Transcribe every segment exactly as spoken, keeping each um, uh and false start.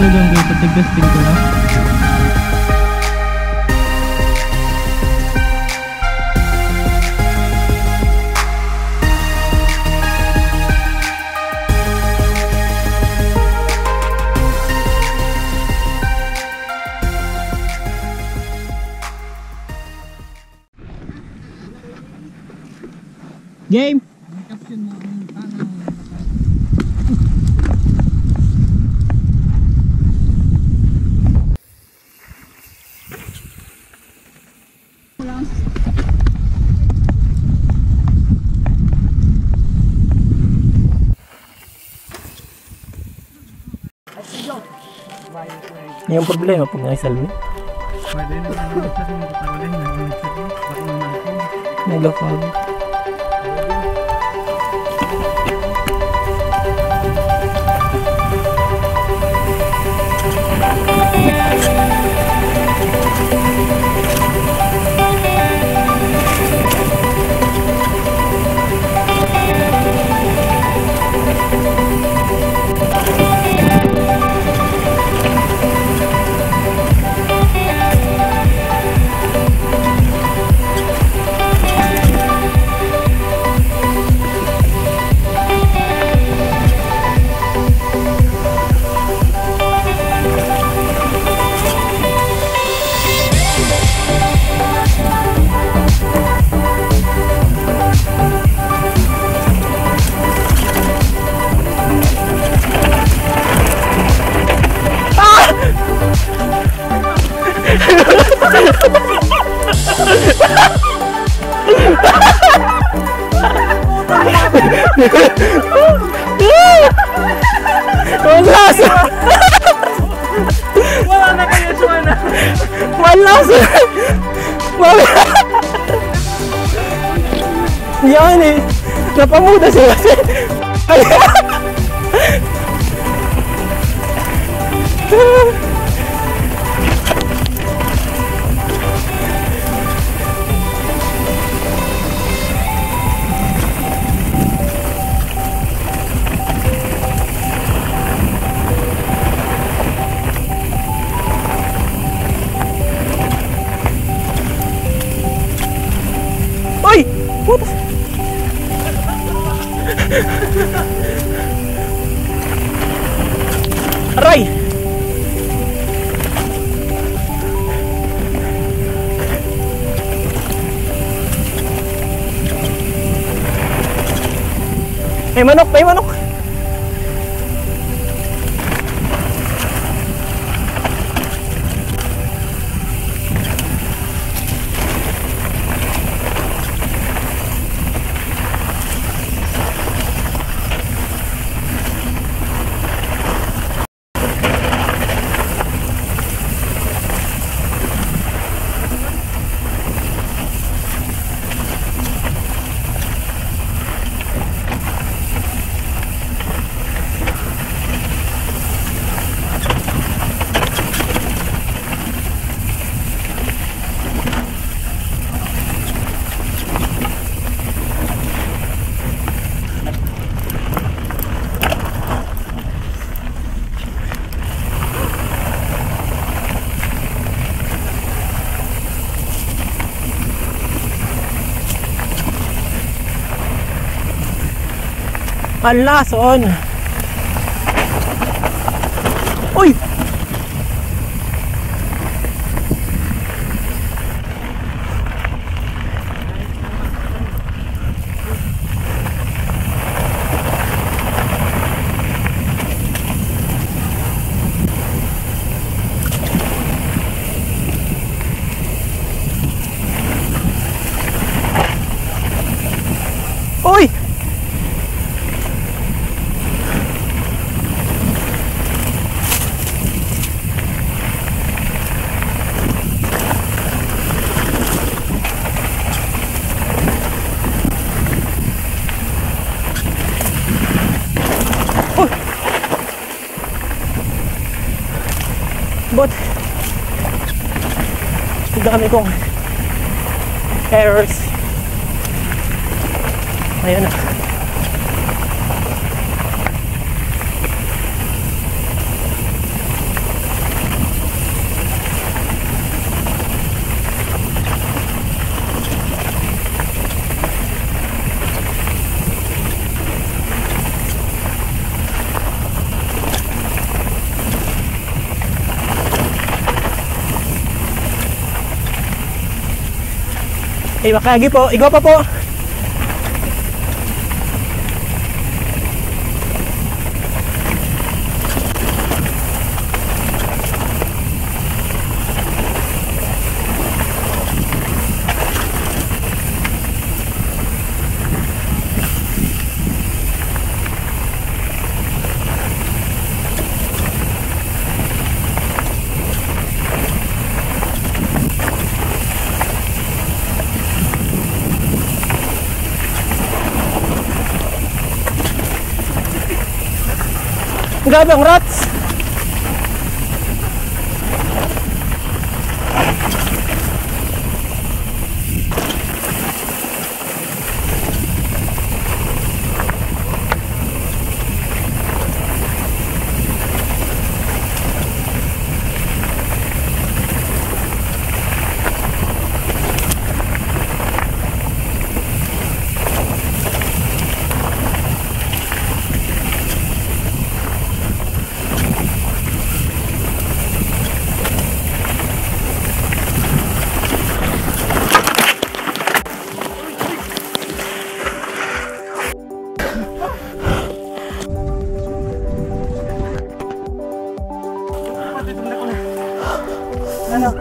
We're gonna go for the best thing for now. Game. Yung problema pag naisalmi. Pwede na naman kasi magtatawalin na ng sakit, bakit naman ako? Naglalag. Walas! Wala na kayo suwana! Walas! Walas! Yan eh! Napamuda sila siya! Aray! May manok! May manok! Ang lason. Uy! Uy! But ang dami kong errors. Ayun na. Iwakagi po. Igo pa po. Grabe ang rats.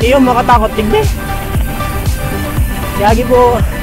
Iyon, makatakot tignan. Yagi po.